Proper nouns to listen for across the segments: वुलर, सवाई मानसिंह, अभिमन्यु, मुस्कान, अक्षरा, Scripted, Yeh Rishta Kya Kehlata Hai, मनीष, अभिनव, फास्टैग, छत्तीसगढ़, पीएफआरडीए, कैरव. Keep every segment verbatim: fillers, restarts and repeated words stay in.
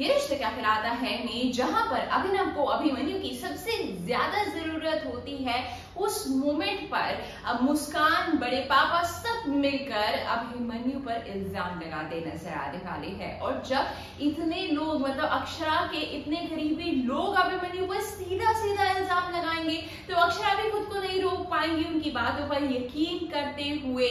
ये रिश्ता क्या कहलाता है में जहां पर अभिनव को अभिमन्यु की सबसे ज्यादा जरूरत होती है, उस मोमेंट पर अब मुस्कान बड़े पापा सब मिलकर अभिमन्यु पर इल्जाम लगाते नजर आने वाले हैं। और जब इतने लोग मतलब अक्षरा के इतने करीबी लोग अभिमन्यु पर सीधा सीधा इल्जाम लगाएंगे तो अक्षरा भी खुद को नहीं रोक पाएंगी उनकी बातों पर यकीन करते हुए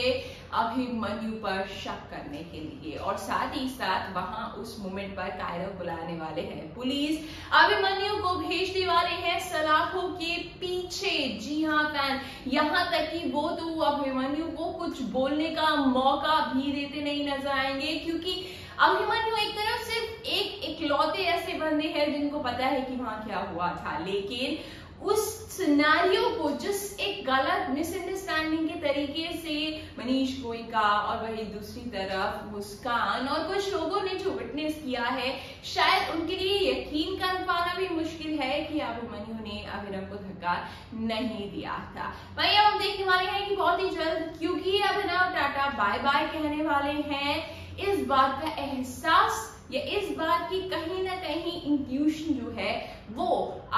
अभिमन्यु पर शक करने के लिए। और साथ ही साथ वहां उस मोमेंट पर कैरव बुलाने वाले हैं, पुलिस अभिमन्यु को भेजने वाले हैं सलाखों के पीछे। जी हाँ फैन, यहाँ तक कि वो तो अभिमन्यु को कुछ बोलने का मौका भी देते नहीं नजर आएंगे, क्योंकि अभिमन्यु एक तरफ सिर्फ एक इकलौते ऐसे बंदे हैं जिनको पता है कि वहां क्या हुआ था, लेकिन उस सिनेरियो को जिस एक गलत मिसअंडरस्टैंडिंग के तरीके से मनीष गोयका और वही दूसरी तरफ मुस्कान और कुछ लोगों ने जो विटनेस किया है, शायद उनके लिए यकीन कर पाना भी मुश्किल है कि अभिमन्यु ने अभिनव को धक्का नहीं दिया था। वही अब हम देखने वाले हैं कि बहुत ही जल्द, क्योंकि अभिनव टाटा बाय बाय कहने वाले हैं, इस बात का एहसास या इस बात की कहीं ना कहीं इंट्यूशन जो है वो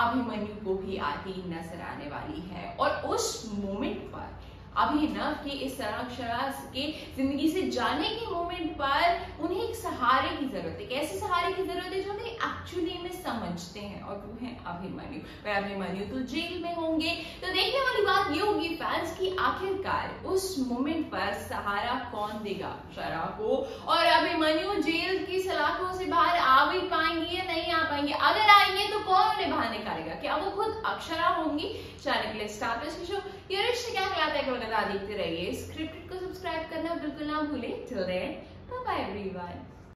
अभिमन्यु को भी आती नजर आने वाली है। और उस मोमेंट पर अभिनव के इस तरह अक्षरा के जिंदगी से जाने के मोमेंट पर उन्हें एक सहारे की जरूरत है, कैसे सहारे की जरूरत है जो वे एक्चुअली में समझते हैं, और वो है अभिमन्यु। वह अभिमन्यु तो जेल में होंगे, तो देखने वाली बात ये होगी फैंस की आखिरकार उस मोमेंट पर सहारा कौन देगा अक्षरा को, और अभिमन्यु जेल की सलाखों से बाहर आ भी पाएंगे या नहीं आ पाएंगे। अगर आएंगे तो कौन उन्हें बाहर निकालेगा, क्या वो खुद अक्षरा होंगी? चैनल के लिए स्टार्टर्स शो ये रिश्ता क्या कहलाता है देखते रहिए, स्क्रिप्टेड को सब्सक्राइब करना बिल्कुल ना भूलें। Till then bye bye everyone.